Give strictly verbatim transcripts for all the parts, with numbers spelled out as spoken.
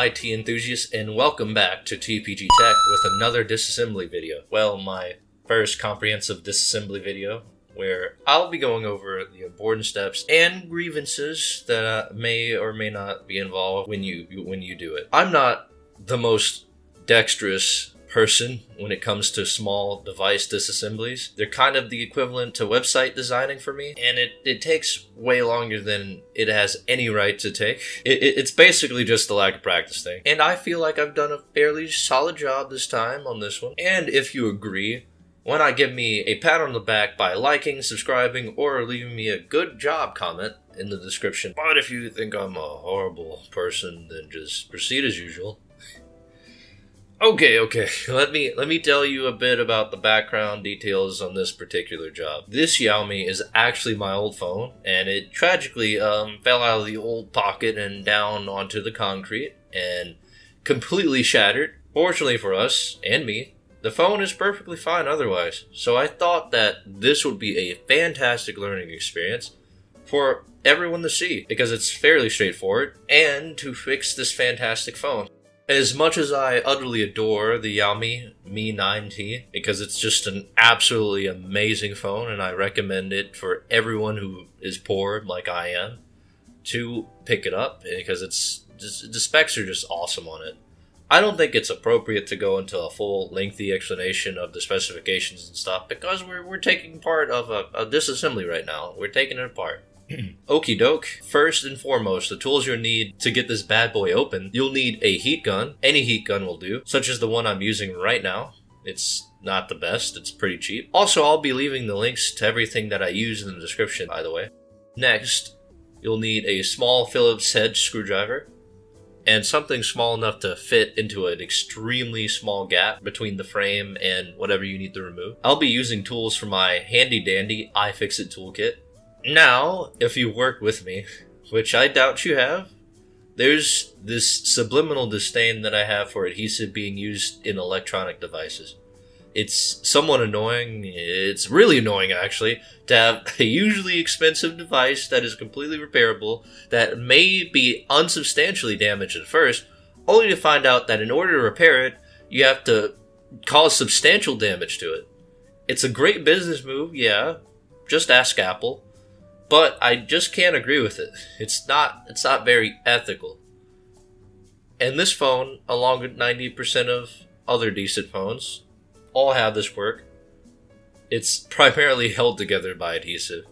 I T enthusiasts, and welcome back to T P G Tech with another disassembly video. Well, my first comprehensive disassembly video, where I'll be going over the important steps and grievances that uh, may or may not be involved when you when you do it. I'm not the most dexterous person when it comes to small device disassemblies. They're kind of the equivalent to website designing for me, and it, it takes way longer than it has any right to take. It, it, it's basically just the lack of practice thing, and I feel like I've done a fairly solid job this time on this one. And if you agree, why not give me a pat on the back by liking, subscribing, or leaving me a good job comment in the description. But if you think I'm a horrible person, then just proceed as usual. Okay, okay, let me let me tell you a bit about the background details on this particular job. This Xiaomi is actually my old phone, and it tragically um, fell out of the old pocket and down onto the concrete and completely shattered. Fortunately for us, and me, the phone is perfectly fine otherwise, so I thought that this would be a fantastic learning experience for everyone to see, because it's fairly straightforward, and to fix this fantastic phone. As much as I utterly adore the Xiaomi Mi nine T, because it's just an absolutely amazing phone and I recommend it for everyone who is poor like I am to pick it up, because it's just, the specs are just awesome on it. I don't think it's appropriate to go into a full lengthy explanation of the specifications and stuff, because we're, we're taking part of a, a disassembly right now. We're taking it apart. Okie doke. First and foremost, the tools you'll need to get this bad boy open, you'll need a heat gun. Any heat gun will do, such as the one I'm using right now. It's not the best, it's pretty cheap. Also, I'll be leaving the links to everything that I use in the description, by the way. Next, you'll need a small Phillips head screwdriver, and something small enough to fit into an extremely small gap between the frame and whatever you need to remove. I'll be using tools from my handy-dandy iFixit toolkit. Now, if you work with me, which I doubt you have, there's this subliminal disdain that I have for adhesive being used in electronic devices. It's somewhat annoying, it's really annoying actually, to have a usually expensive device that is completely repairable, that may be unsubstantially damaged at first, only to find out that in order to repair it, you have to cause substantial damage to it. It's a great business move, yeah, just ask Apple. But I just can't agree with it. It's not it's not very ethical. And this phone, along with ninety percent of other decent phones, all have this work. It's primarily held together by adhesive.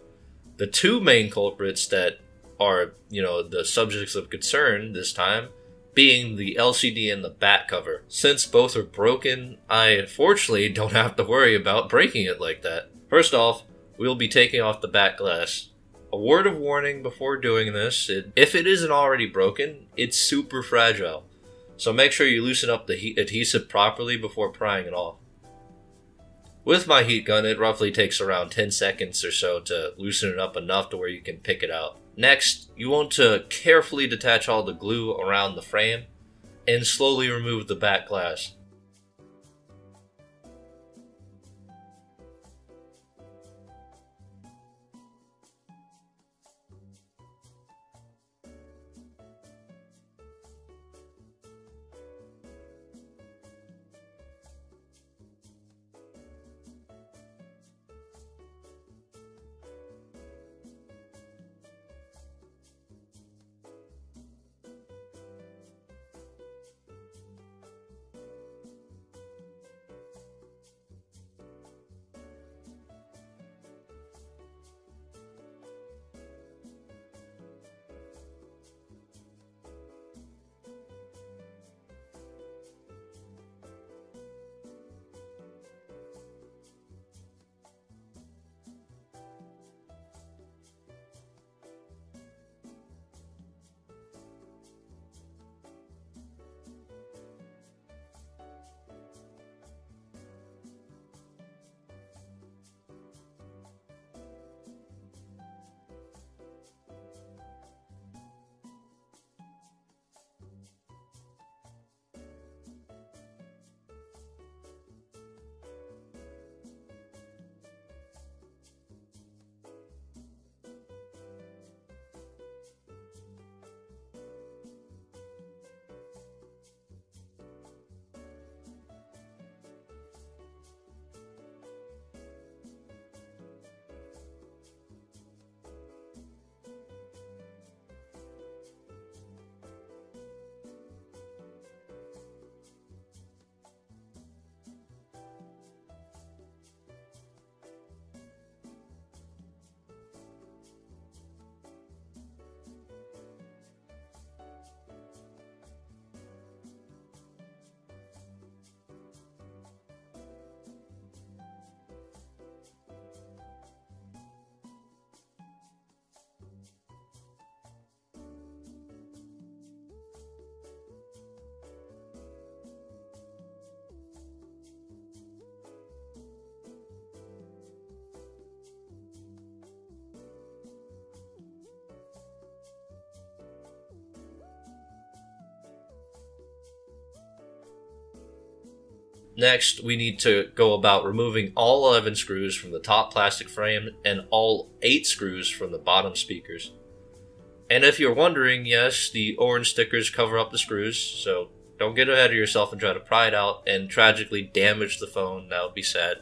The two main culprits that are, you know, the subjects of concern this time being the L C D and the back cover. Since both are broken, I fortunately don't have to worry about breaking it like that. First off, we'll be taking off the back glass. A word of warning before doing this, it, if it isn't already broken, it's super fragile. So make sure you loosen up the heat adhesive properly before prying it off. With my heat gun, it roughly takes around ten seconds or so to loosen it up enough to where you can pick it out. Next, you want to carefully detach all the glue around the frame and slowly remove the back glass. Next, we need to go about removing all eleven screws from the top plastic frame and all eight screws from the bottom speakers. And if you're wondering, yes, the orange stickers cover up the screws, so don't get ahead of yourself and try to pry it out and tragically damage the phone. That would be sad.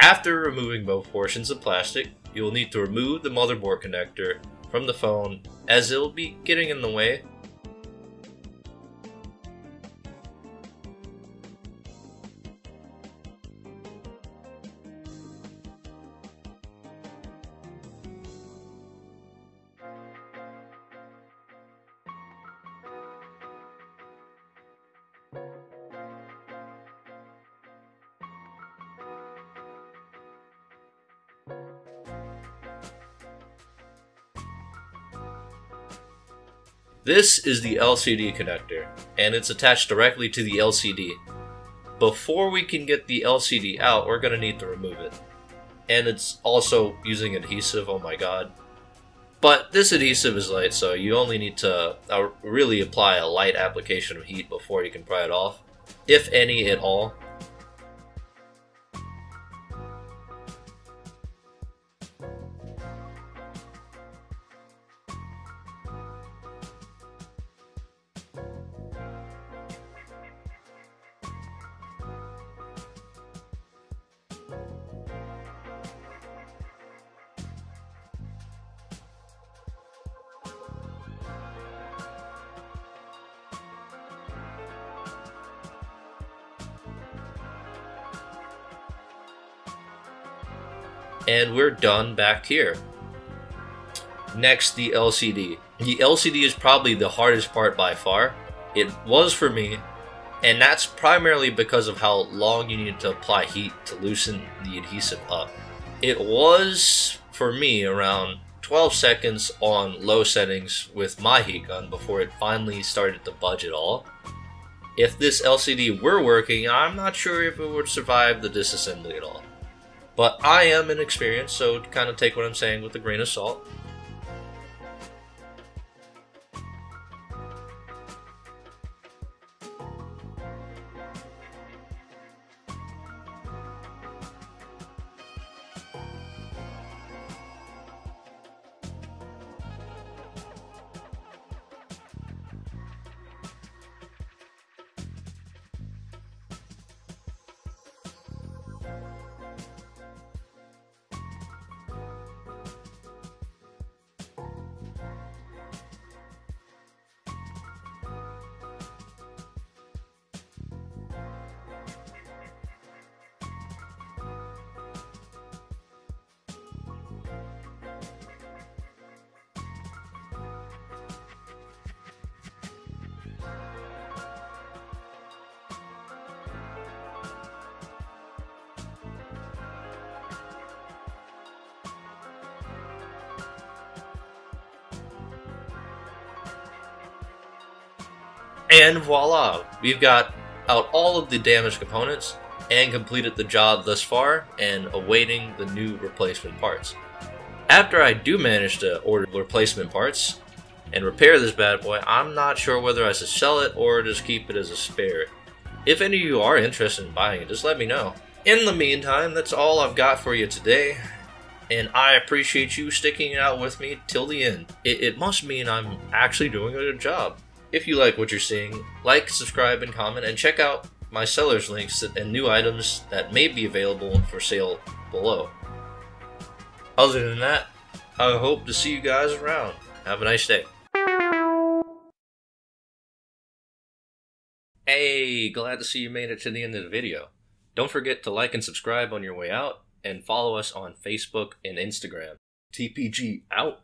After removing both portions of plastic, you will need to remove the motherboard connector from the phone as it will be getting in the way. This is the L C D connector, and it's attached directly to the L C D. Before we can get the L C D out, we're going to need to remove it. And it's also using adhesive, oh my god. But this adhesive is light, so you only need to uh, really apply a light application of heat before you can pry it off, if any at all. and we're done back here. Next, the L C D. The L C D is probably the hardest part by far. It was for me, and that's primarily because of how long you need to apply heat to loosen the adhesive up. It was, for me, around twelve seconds on low settings with my heat gun before it finally started to budge at all. If this L C D were working, I'm not sure if it would survive the disassembly at all. But I am inexperienced, so kind of take what I'm saying with a grain of salt. And voila, we've got out all of the damaged components and completed the job thus far and awaiting the new replacement parts. After I do manage to order replacement parts and repair this bad boy, I'm not sure whether I should sell it or just keep it as a spare. If any of you are interested in buying it, just let me know. In the meantime, that's all I've got for you today, and I appreciate you sticking it out with me till the end. It, it must mean I'm actually doing a good job. If you like what you're seeing, like, subscribe, and comment, and check out my seller's links and new items that may be available for sale below. Other than that, I hope to see you guys around. Have a nice day. Hey, glad to see you made it to the end of the video. Don't forget to like and subscribe on your way out, and follow us on Facebook and Instagram. T P G out.